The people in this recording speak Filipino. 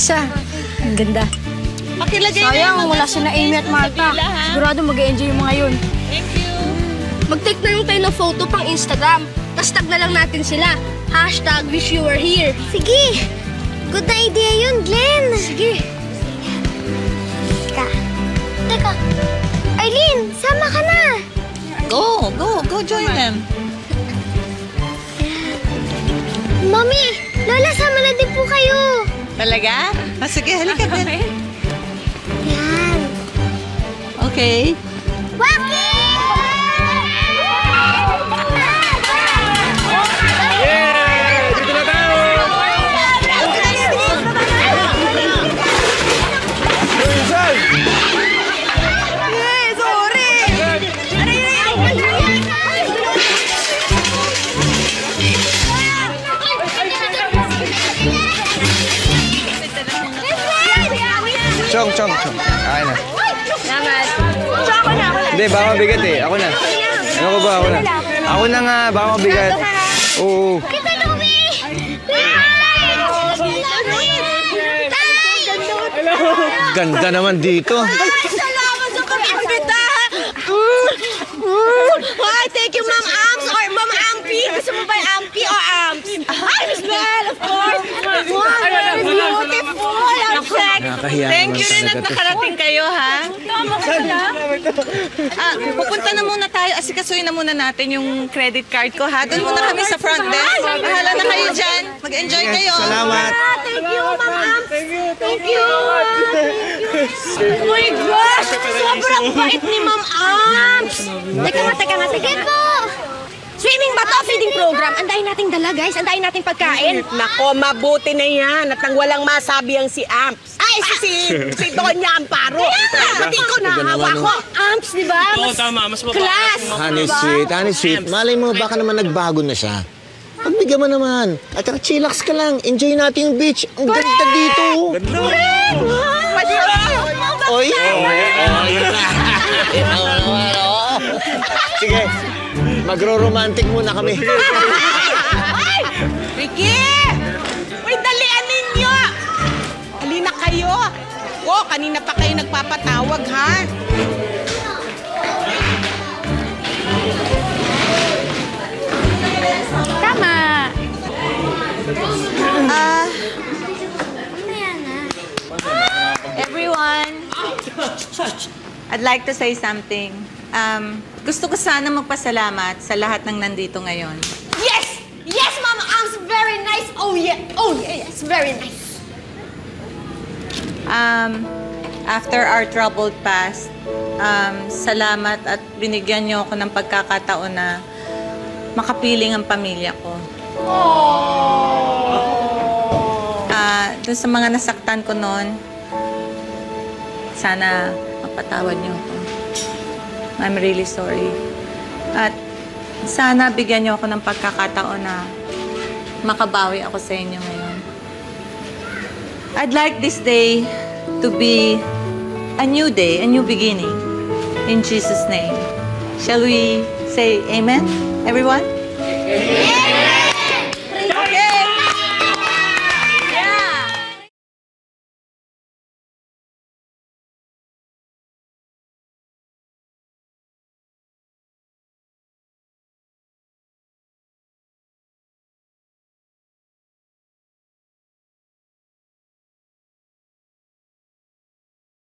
Lisa, ang ganda. Pakilagay na yung mga sa na Amy at Malta. Sigurado mag-enjoy yung mga yun. Thank you. Mag-take na lang tayo ng photo pang Instagram. Tapos tag na lang natin sila. #wishYouWereHere. Sige. Good na idea yun, Glenn. Sige. Teka. Arlene, sama ka na. Go. Join them. Mommy, Lola, sama na din po kayo. Talaga? Sige, halika din. Yan. Okay. Walking! Chong. Ay na. Salamat. So, ako na. Hindi, baka mabigat eh. Ako na. Ano ko ba? Ako na. Ako na nga, baka mabigat. Oo. Kita, Lumi! Ganda naman dito. Salamat sa kapitbita! Hi, thank you, Mam Amps or Mam Ampi. Gusto mo ba yung Ampi o Amps? Hi, Miss Bell, of course. Beautiful. Thank you rin at nakarating kayo, ha? Pupunta na muna tayo. Asikasuhin na muna natin yung credit card ko, ha? Doon muna kami sa front desk. Bahala na kayo dyan. Mag-enjoy kayo. Salamat. Thank you, Mam Amps. Thank you. Oh my gosh! Sobrang bait ni Mam Amps. Teka nga. Sige po. Swimming ba to? Feeding program. Andahin nating dala, guys. Andahin nating pagkain. Nako, mabuti na yan. At nang walang masabi ang si Amps. Ay, si Donya Amparo. Hindi ko nahawa ko. Amps, di ba? Oo, tama. Mas mababa. Class. Honey sweet. Malay mo, baka naman nagbago na siya. Pagbigyan mo naman. At chillax ka lang. Enjoy natin yung beach. Ang ganda dito. Ganda. Oy. Sige. Magro-romantic muna kami. Ay! Ricky! Uy, dalian ninyo! Halina kayo! Oh, kanina pa kayo nagpapatawag, ha? Tama! Everyone! I'd like to say something. Gusto ko sana magpasalamat sa lahat ng nandito ngayon. Yes! Yes, Mama Amps! Very nice! Oh, yeah! Yes, very nice! After our troubled past, salamat at binigyan niyo ako ng pagkakataon na makapiling ang pamilya ko. Doon sa mga nasaktan ko noon, sana mapatawad niyo ako. I'm really sorry. At sana bigyan niyo ako ng pagkakataon na makabawi ako sa inyo ngayon. I'd like this day to be a new day, a new beginning. In Jesus' name. Shall we say amen, everyone? Amen!